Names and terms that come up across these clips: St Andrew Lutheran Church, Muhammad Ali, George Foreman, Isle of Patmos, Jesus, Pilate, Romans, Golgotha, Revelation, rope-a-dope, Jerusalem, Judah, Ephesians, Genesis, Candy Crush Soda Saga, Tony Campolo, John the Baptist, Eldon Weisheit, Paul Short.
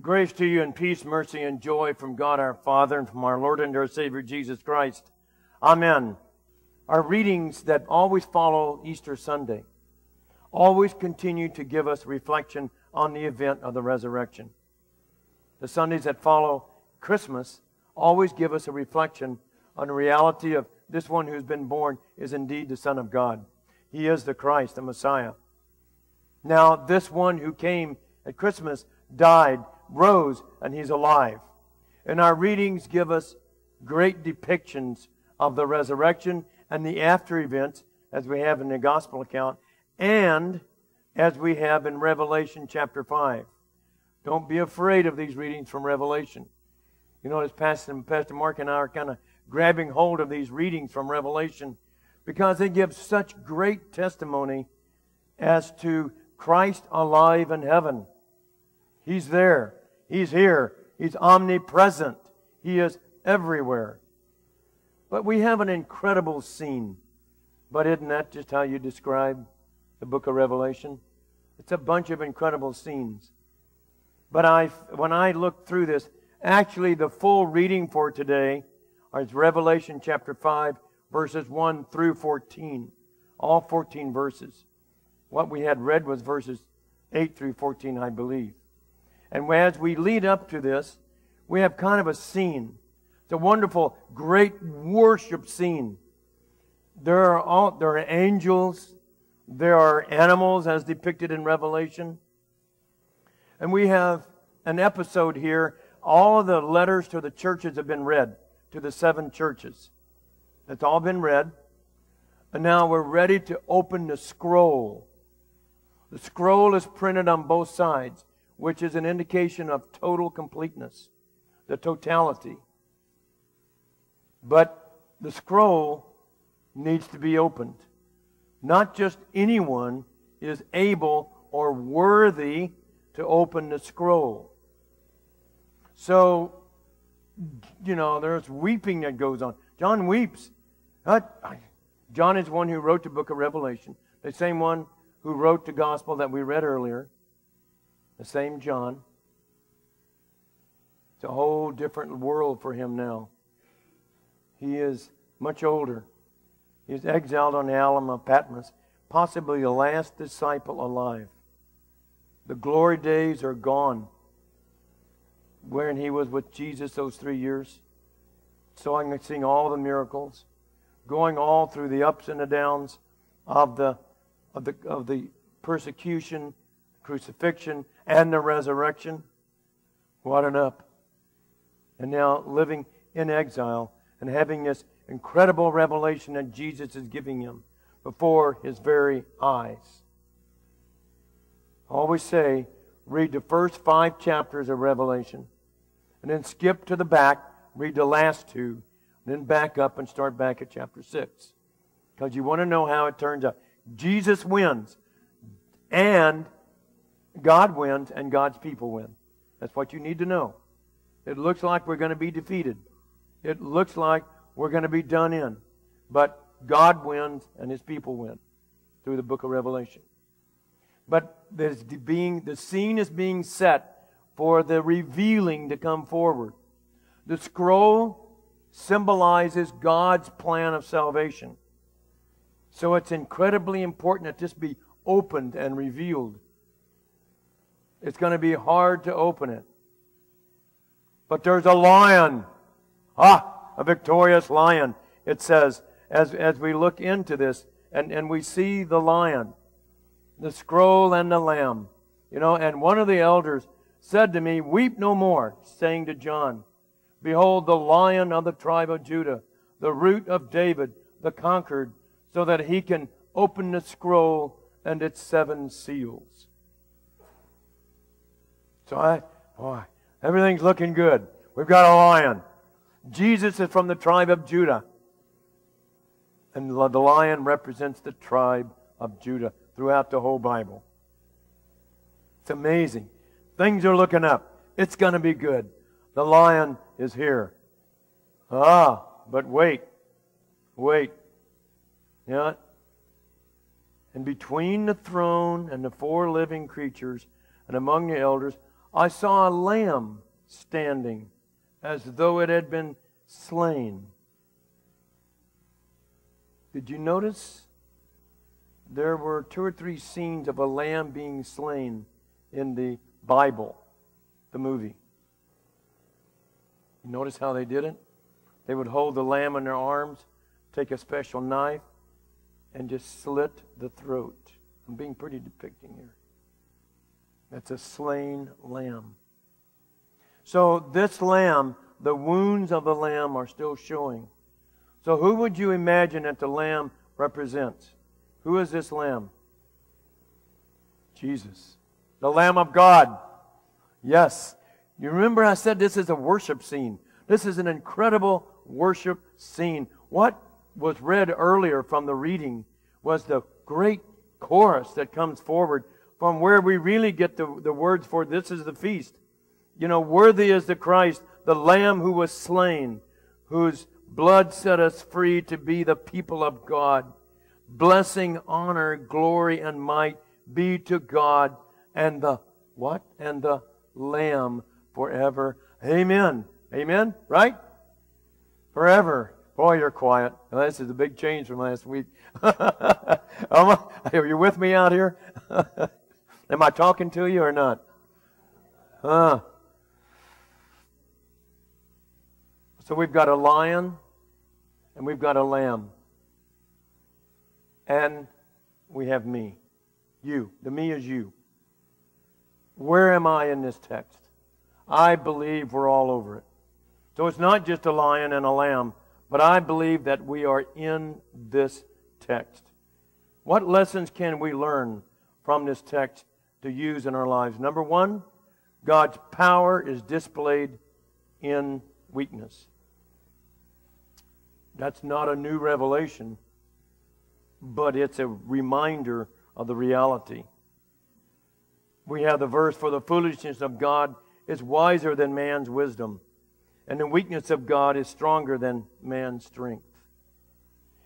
Grace to you and peace, mercy, and joy from God our Father and from our Lord and our Savior Jesus Christ. Amen. Our readings that always follow Easter Sunday always continue to give us reflection on the event of the resurrection. The Sundays that follow Christmas always give us a reflection on the reality of this one who's been born is indeed the Son of God. He is the Christ, the Messiah. Now, this one who came at Christmas died, rose, and he's alive. And our readings give us great depictions of the resurrection and the after events, as we have in the Gospel account, and as we have in Revelation chapter 5. Don't be afraid of these readings from Revelation. You notice Pastor Mark and I are kind of grabbing hold of these readings from Revelation because they give such great testimony as to Christ alive in heaven. He's there. He's here. He's omnipresent. He is everywhere. But we have an incredible scene. But isn't that just how you describe the book of Revelation? It's a bunch of incredible scenes. But when I looked through this, actually the full reading for today is Revelation chapter 5, verses 1 through 14. All 14 verses. What we had read was verses 8 through 14, I believe. And as we lead up to this, we have kind of a scene. It's a wonderful, great worship scene. There are angels. There are animals as depicted in Revelation. And we have an episode here. All of the letters to the churches have been read, to the 7 churches. It's all been read. And now we're ready to open the scroll. The scroll is printed on both sides, which is an indication of total completeness, the totality. But the scroll needs to be opened. Not just anyone is able or worthy to open the scroll. So, you know, there's weeping that goes on. John weeps. John is one who wrote the book of Revelation, the same one who wrote the gospel that we read earlier, the same John. It's a whole different world for him now. He is much older. He is exiled on the Isle of Patmos, possibly the last disciple alive. The glory days are gone, wherein he was with Jesus those 3 years, seeing all the miracles, going all through the ups and the downs of the persecution, crucifixion, and the resurrection. What an up! And now living in exile and having this incredible revelation that Jesus is giving him before his very eyes. I always say, read the first 5 chapters of Revelation, and then skip to the back, read the last 2, and then back up and start back at chapter 6. Because you want to know how it turns out. Jesus wins, and God wins, and God's people win. That's what you need to know. It looks like we're going to be defeated. It looks like we're going to be done in. But God wins and His people win through the book of Revelation. But the scene is being set for the revealing to come forward. The scroll symbolizes God's plan of salvation. So it's incredibly important that this be opened and revealed. It's going to be hard to open it. But there's a lion. A victorious lion, it says, as we look into this, and we see the lion, the scroll and the lamb. You know, and one of the elders said to me, "Weep no more," saying to John, "Behold, the lion of the tribe of Judah, the root of David, the conquered, so that he can open the scroll and its 7 seals." So everything's looking good. We've got a lion. Jesus is from the tribe of Judah. And the lion represents the tribe of Judah throughout the whole Bible. It's amazing. Things are looking up. It's going to be good. The lion is here. But wait. Wait. Yeah. And between the throne and the 4 living creatures and among the elders, I saw a lamb standing as though it had been slain. Did you notice? There were two or three scenes of a lamb being slain in the Bible, the movie. You notice how they did it? They would hold the lamb in their arms, take a special knife, and just slit the throat. I'm being pretty depicting here. That's a slain lamb. So this lamb, the wounds of the lamb are still showing. So who would you imagine that the lamb represents? Who is this lamb? Jesus. The Lamb of God. Yes. You remember I said this is a worship scene. This is an incredible worship scene. What was read earlier from the reading was the great chorus that comes forward from where we really get the words for this is the feast. You know, worthy is the Christ, the Lamb who was slain, whose blood set us free to be the people of God. Blessing, honor, glory, and might be to God and the what? And the Lamb forever. Amen. Amen? Right? Forever. Boy, you're quiet. Now, this is a big change from last week. Are you with me out here? Am I talking to you or not? Huh. So we've got a lion and we've got a lamb. And we have me. You. The me is you. Where am I in this text? I believe we're all over it. So it's not just a lion and a lamb, but I believe that we are in this text. What lessons can we learn from this text to use in our lives? Number one, God's power is displayed in weakness. That's not a new revelation, but it's a reminder of the reality. We have the verse, for the foolishness of God is wiser than man's wisdom, and the weakness of God is stronger than man's strength.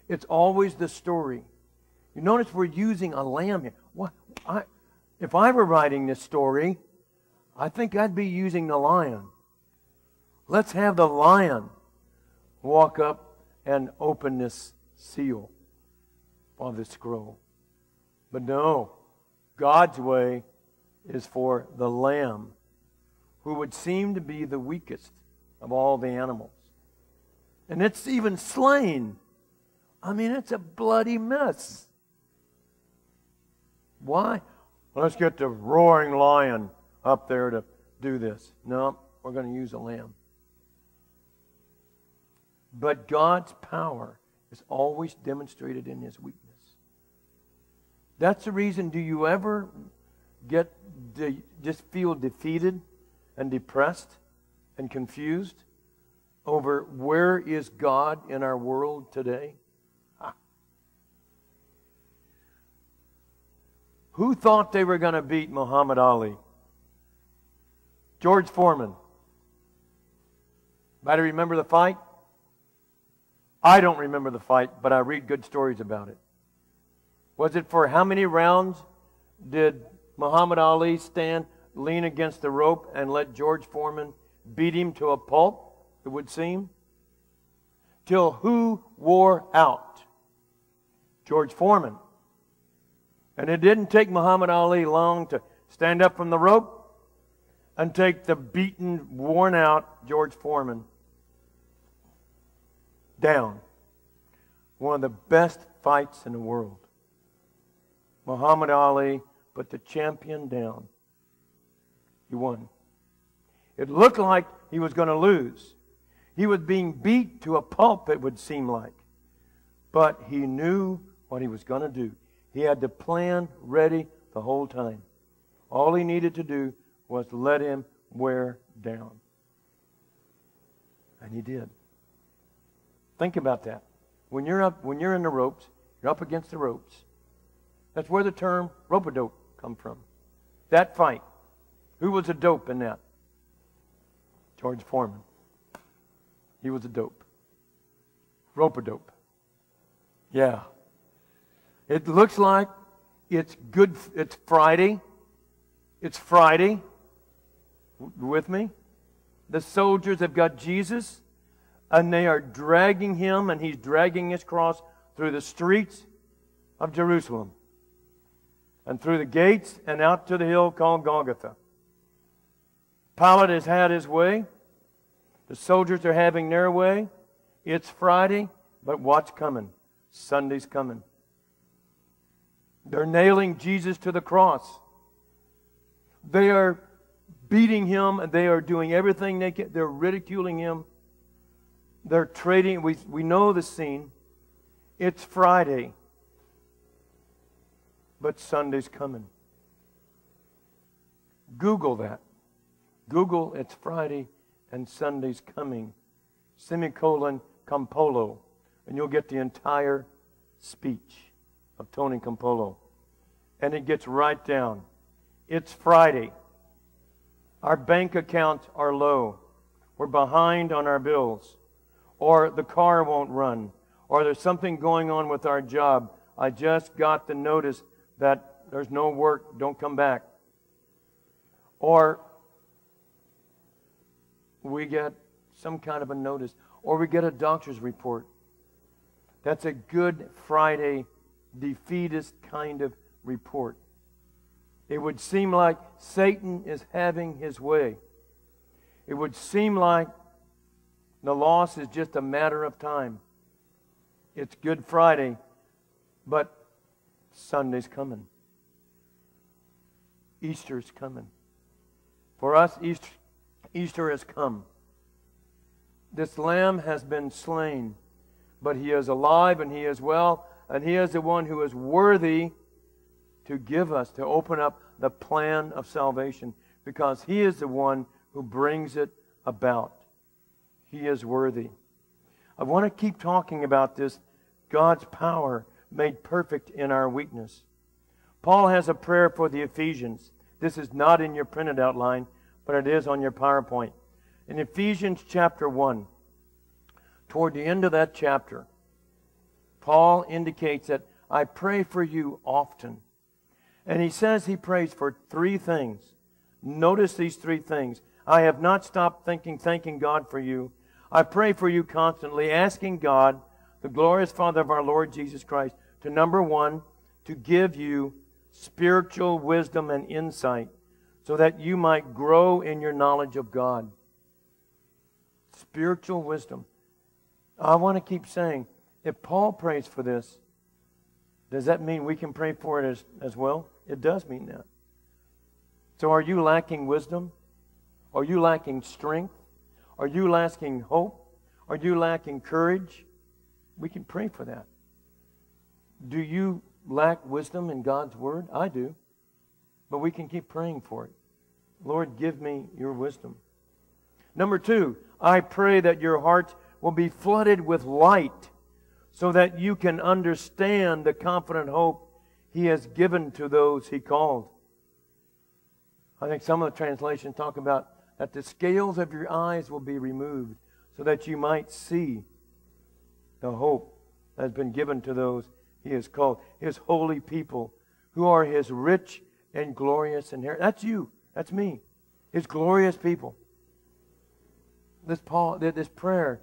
It's always the story. You notice we're using a lamb here. What? If I were writing this story, I think I'd be using the lion. Let's have the lion walk up and open this seal of the scroll. But no, God's way is for the lamb, who would seem to be the weakest of all the animals. And it's even slain. I mean, it's a bloody mess. Why? Well, let's get the roaring lion up there to do this. No, we're going to use a lamb. But God's power is always demonstrated in His weakness. That's the reason, do you ever get just feel defeated and depressed and confused over where is God in our world today? Ah. Who thought they were going to beat Muhammad Ali? George Foreman. Anybody remember the fight? I don't remember the fight, but I read good stories about it. Was it for how many rounds did Muhammad Ali stand, lean against the rope, and let George Foreman beat him to a pulp, it would seem? Till who wore out? George Foreman. And it didn't take Muhammad Ali long to stand up from the rope and take the beaten, worn out George Foreman down. One of the best fights in the world. Muhammad Ali put the champion down. He won. It looked like he was going to lose. He was being beat to a pulp, it would seem like. But he knew what he was going to do. He had the plan ready the whole time. All he needed to do was let him wear down. And he did. Think about that. When you're in the ropes, you're up against the ropes. That's where the term rope-a-dope come from. That fight. Who was a dope in that? George Foreman. He was a dope. Rope-a-dope. Yeah. It looks like it's good. It's Friday. with me? The soldiers have got Jesus, and they are dragging him, and he's dragging his cross through the streets of Jerusalem, and through the gates, and out to the hill called Golgotha. Pilate has had his way. The soldiers are having their way. It's Friday, but what's coming? Sunday's coming. They're nailing Jesus to the cross. They are beating him, and they are doing everything they can. They're ridiculing him. They're trading. We know the scene. It's Friday, but Sunday's coming. Google that. Google, it's Friday and Sunday's coming. Semicolon Campolo. And you'll get the entire speech of Tony Campolo. And it gets right down. It's Friday. Our bank accounts are low. We're behind on our bills. Or the car won't run. Or there's something going on with our job. I just got the notice that there's no work, don't come back. Or we get some kind of a notice. Or we get a doctor's report. That's a Good Friday defeatist kind of report. It would seem like Satan is having his way. It would seem like the loss is just a matter of time. It's Good Friday, but Sunday's coming. Easter's coming. For us, Easter has come. This Lamb has been slain, but He is alive and He is well, and He is the one who is worthy to give us, to open up the plan of salvation, because He is the one who brings it about. He is worthy. I want to keep talking about this, God's power made perfect in our weakness. Paul has a prayer for the Ephesians. This is not in your printed outline, but it is on your PowerPoint. In Ephesians chapter 1, toward the end of that chapter, Paul indicates that I pray for you often. And he says he prays for three things. Notice these three things. I have not stopped thanking God for you. I pray for you constantly, asking God, the glorious Father of our Lord Jesus Christ, to number one, to give you spiritual wisdom and insight so that you might grow in your knowledge of God. Spiritual wisdom. I want to keep saying, if Paul prays for this, does that mean we can pray for it as well? It does mean that. So are you lacking wisdom? Are you lacking strength? Are you lacking hope? Are you lacking courage? We can pray for that. Do you lack wisdom in God's Word? I do. But we can keep praying for it. Lord, give me your wisdom. Number two, I pray that your hearts will be flooded with light so that you can understand the confident hope He has given to those He called. I think some of the translations talk about that the scales of your eyes will be removed so that you might see the hope that has been given to those He has called, His holy people who are His rich and glorious inheritance. That's you. That's me. His glorious people. This prayer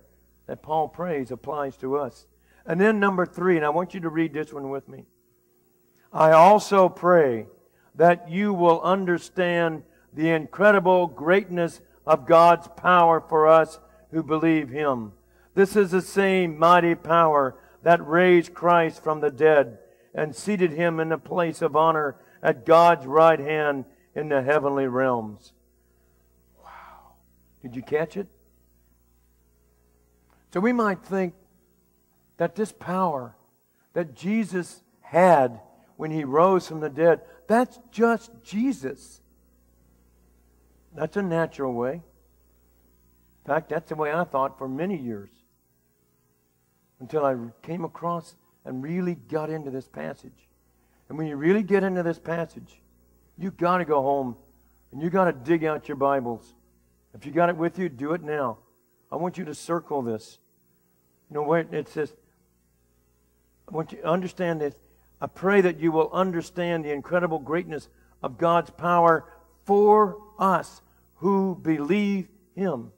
that Paul prays applies to us. And then number three, and I want you to read this one with me. I also pray that you will understand the incredible greatness of God's power for us who believe Him. This is the same mighty power that raised Christ from the dead and seated Him in the place of honor at God's right hand in the heavenly realms. Wow. Did you catch it? So we might think that this power that Jesus had when He rose from the dead, that's just Jesus. That's a natural way. In fact, that's the way I thought for many years until I came across and really got into this passage. And when you really get into this passage, you've got to go home and you've got to dig out your Bibles. If you got it with you, do it now. I want you to circle this. You know where it says, I want you to understand this. I pray that you will understand the incredible greatness of God's power for us who believe him.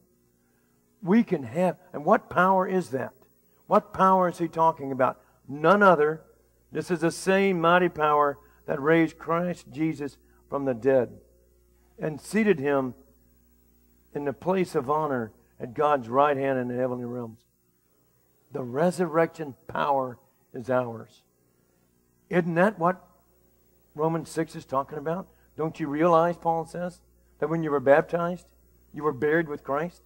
We can have, and what power is that? What power is he talking about? None other. This is the same mighty power that raised Christ Jesus from the dead and seated him in the place of honor at God's right hand in the heavenly realms. The resurrection power is ours. Isn't that what Romans 6 is talking about? Don't you realize, Paul says, that when you were baptized, you were buried with Christ?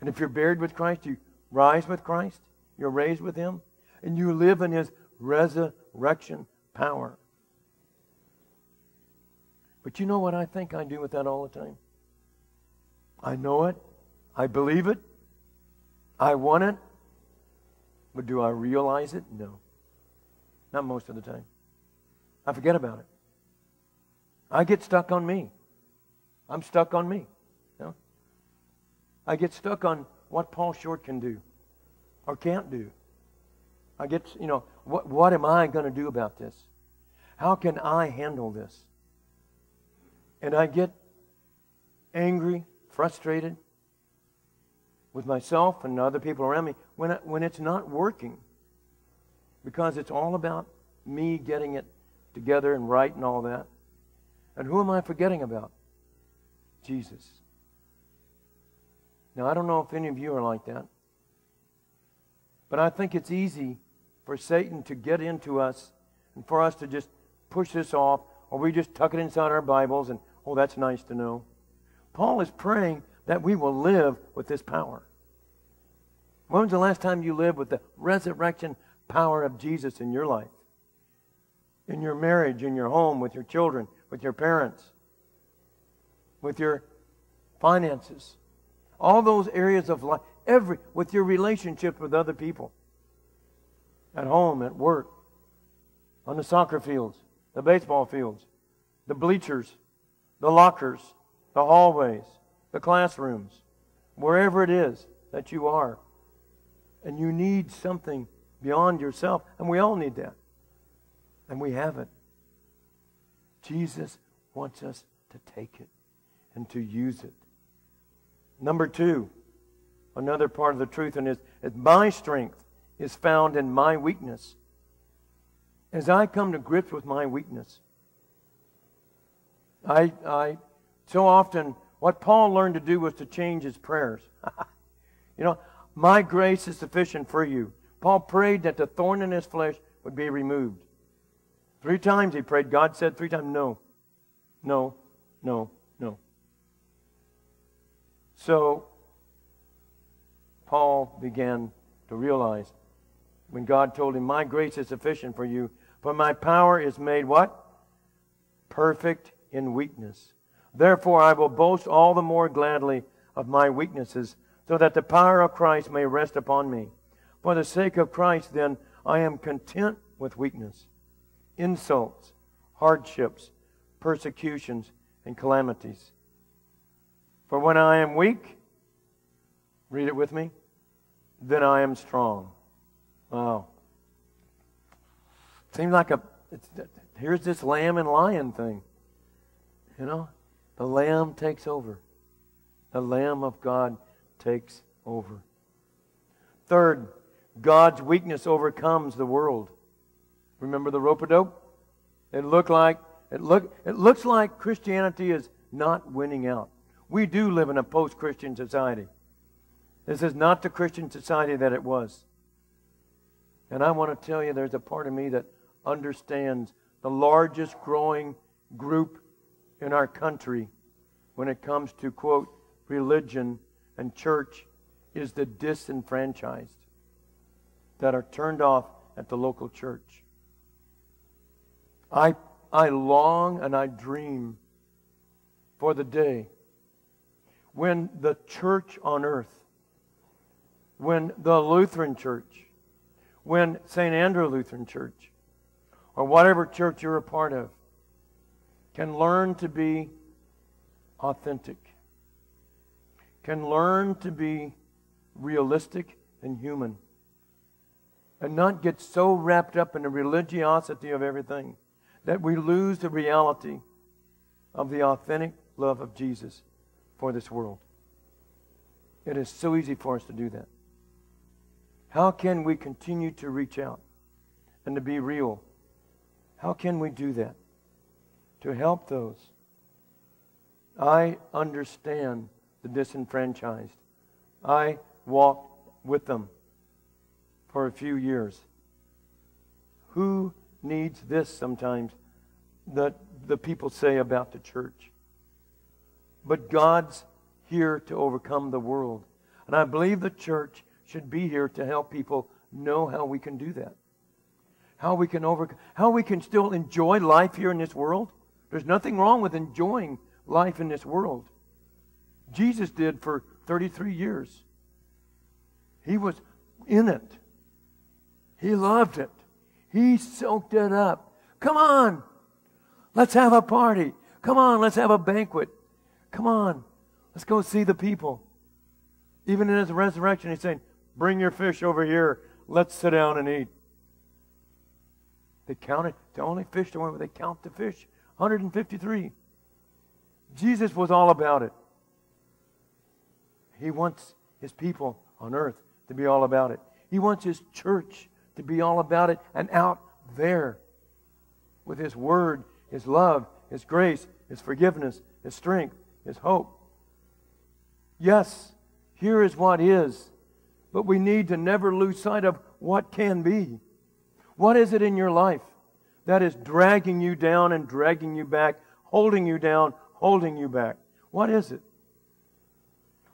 And if you're buried with Christ, you rise with Christ. You're raised with him. And you live in his resurrection power. But you know what I think I do with that all the time? I know it. I believe it. I want it. But do I realize it? No. Not most of the time. I forget about it. I get stuck on me. I'm stuck on me. You know? I get stuck on what Paul Short can do or can't do. I get, you know, what am I going to do about this? How can I handle this? And I get angry, frustrated with myself and other people around me when it's not working, because it's all about me getting it together and right and all that. And who am I forgetting about? Jesus. Now, I don't know if any of you are like that, but I think it's easy for Satan to get into us and for us to just push this off, or we just tuck it inside our Bibles and, oh, that's nice to know. Paul is praying that we will live with this power. When was the last time you lived with the resurrection power of Jesus in your life? In your marriage, in your home, with your children, with your parents, with your finances, all those areas of life, with your relationship with other people, at home, at work, on the soccer fields, the baseball fields, the bleachers, the lockers, the hallways, the classrooms, wherever it is that you are. And you need something beyond yourself, and we all need that. And we have it. Jesus wants us to take it and to use it. Number two, another part of the truth in this is my strength is found in my weakness. As I come to grips with my weakness, I so often, what Paul learned to do was to change his prayers. You know, my grace is sufficient for you. Paul prayed that the thorn in his flesh would be removed. 3 times he prayed. God said 3 times, no, no, no, no. So Paul began to realize when God told him, my grace is sufficient for you, for my power is made what? Perfect in weakness. Therefore I will boast all the more gladly of my weaknesses, so that the power of Christ may rest upon me. For the sake of Christ, then, I am content with weakness, insults, hardships, persecutions, and calamities. For when I am weak, read it with me, then I am strong. Wow. Seems like here's this lamb and lion thing. You know, the lamb takes over. The Lamb of God takes over. Third, God's weakness overcomes the world. Remember the rope-a-dope? It looks like Christianity is not winning out. We do live in a post-Christian society. This is not the Christian society that it was. And I want to tell you, there's a part of me that understands the largest growing group in our country when it comes to, quote, religion and church is the disenfranchised that are turned off at the local church. I long and I dream for the day when the church on earth, when the Lutheran church, when St. Andrew Lutheran Church, or whatever church you're a part of, can learn to be authentic, can learn to be realistic and human, and not get so wrapped up in the religiosity of everything that we lose the reality of the authentic love of Jesus for this world. It is so easy for us to do that. How can we continue to reach out and to be real? How can we do that? To help those. I understand the disenfranchised. I walked with them for a few years. Who needs this sometimes that the people say about the church? But God's here to overcome the world. And I believe the church should be here to help people know how we can do that. How we can overcome, how we can still enjoy life here in this world. There's nothing wrong with enjoying life in this world. Jesus did for 33 years. He was in it. He loved it. He soaked it up. Come on, let's have a party. Come on, let's have a banquet. Come on, let's go see the people. Even in His resurrection, He's saying, bring your fish over here. Let's sit down and eat. They counted, they only fished the one where they count the fish, 153. Jesus was all about it. He wants His people on earth to be all about it. He wants His church to be all about it and out there with His word, His love, His grace, His forgiveness, His strength, His hope. Yes, here is what is, but we need to never lose sight of what can be. What is it in your life that is dragging you down and dragging you back, holding you down, holding you back? What is it?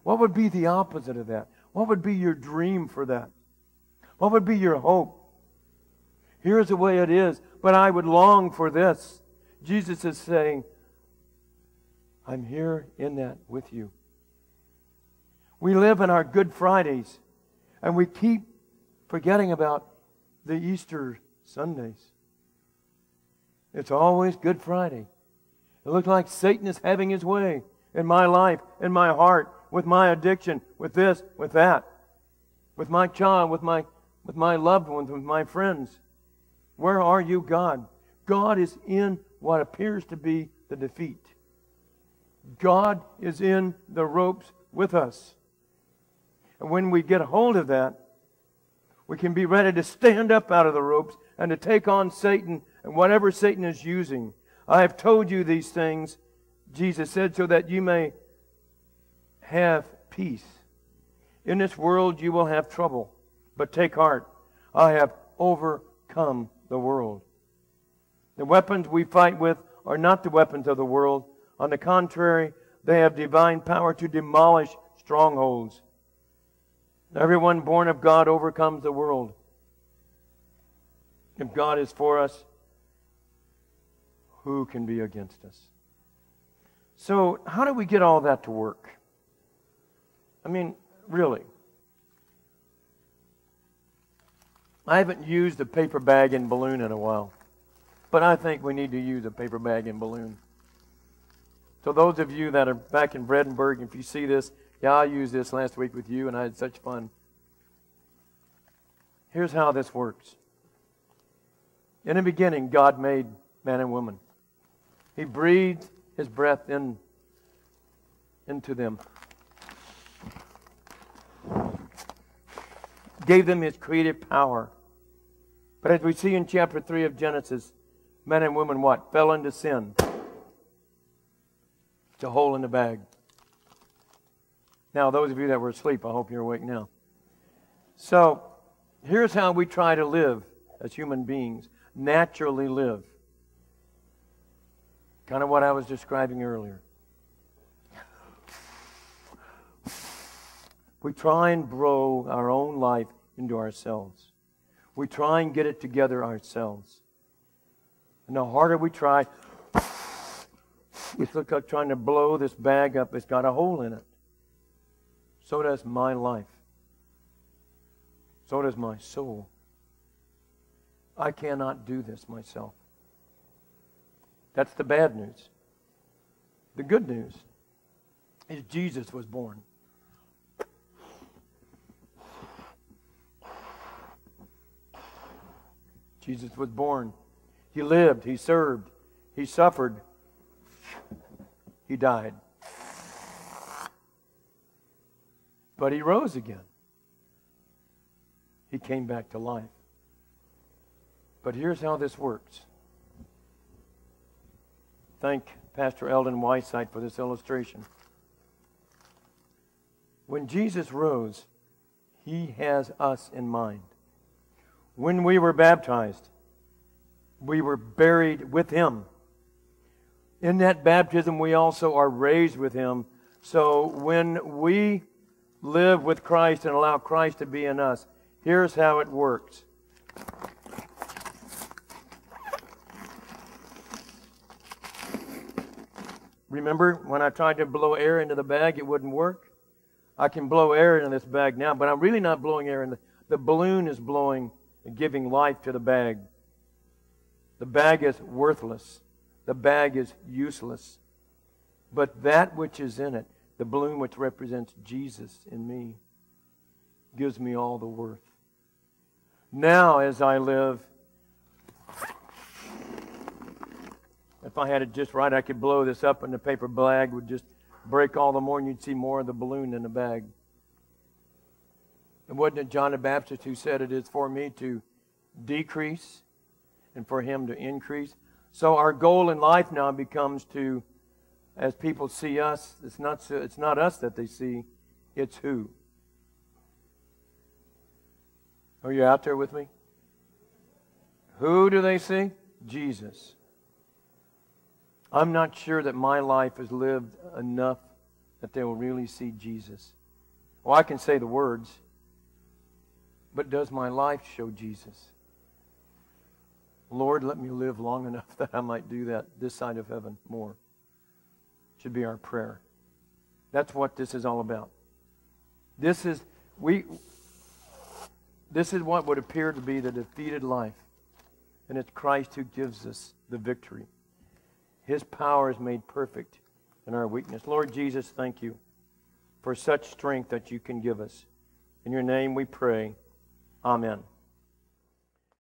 What would be the opposite of that? What would be your dream for that? What would be your hope? Here's the way it is, but I would long for this. Jesus is saying, I'm here in that with you. We live in our Good Fridays, and we keep forgetting about the Easter Sundays. It's always Good Friday. It looks like Satan is having his way in my life, in my heart, with my addiction, with this, with that, with my child, with my loved ones, with my friends. Where are you, God? God is in what appears to be the defeat. God is in the ropes with us. And when we get a hold of that, we can be ready to stand up out of the ropes and to take on Satan and whatever Satan is using. I have told you these things, Jesus said, so that you may have peace. In this world you will have trouble, but take heart. I have overcome the world. The weapons we fight with are not the weapons of the world. On the contrary, they have divine power to demolish strongholds. Everyone born of God overcomes the world. If God is for us, who can be against us? So, how do we get all that to work? I mean, really. I haven't used a paper bag and balloon in a while, but I think we need to use a paper bag and balloon. So those of you that are back in Brandenburg, if you see this, yeah, I used this last week with you, and I had such fun. Here's how this works. In the beginning, God made man and woman. He breathed His breath into them. Gave them His creative power. But as we see in chapter 3 of Genesis, man and woman what? Fell into sin. It's a hole in the bag. Now, those of you that were asleep, I hope you're awake now. So, here's how we try to live as human beings. Naturally live. Kind of what I was describing earlier. We try and grow our own life into ourselves. We try and get it together ourselves. And the harder we try, it looks like trying to blow this bag up. It's got a hole in it. So does my life. So does my soul. I cannot do this myself. That's the bad news. The good news is Jesus was born. Jesus was born. He lived. He served. He suffered. He died. But he rose again. He came back to life. But here's how this works. Thank Pastor Eldon Weisheit for this illustration. When Jesus rose, He has us in mind. When we were baptized, we were buried with Him. In that baptism, we also are raised with Him. So when we live with Christ and allow Christ to be in us, here's how it works. Remember when I tried to blow air into the bag, it wouldn't work? I can blow air in this bag now, but I'm really not blowing air in the balloon is blowing and giving life to the bag. The bag is worthless. The bag is useless. But that which is in it, the balloon which represents Jesus in me, gives me all the worth. Now as I live, if I had it just right, I could blow this up and the paper bag would just break all the more, and you'd see more of the balloon than the bag. And wasn't it John the Baptist who said, "It is for me to decrease and for Him to increase"? So our goal in life now becomes to, as people see us, it's not us that they see, it's who. Are you out there with me? Who do they see? Jesus. I'm not sure that my life is lived enough that they will really see Jesus. Well, I can say the words, but does my life show Jesus? Lord, let me live long enough that I might do that this side of heaven more. Should be our prayer. That's what this is all about. This is what would appear to be the defeated life, and it's Christ who gives us the victory. His power is made perfect in our weakness. Lord Jesus, thank You for such strength that You can give us. In Your name we pray. Amen.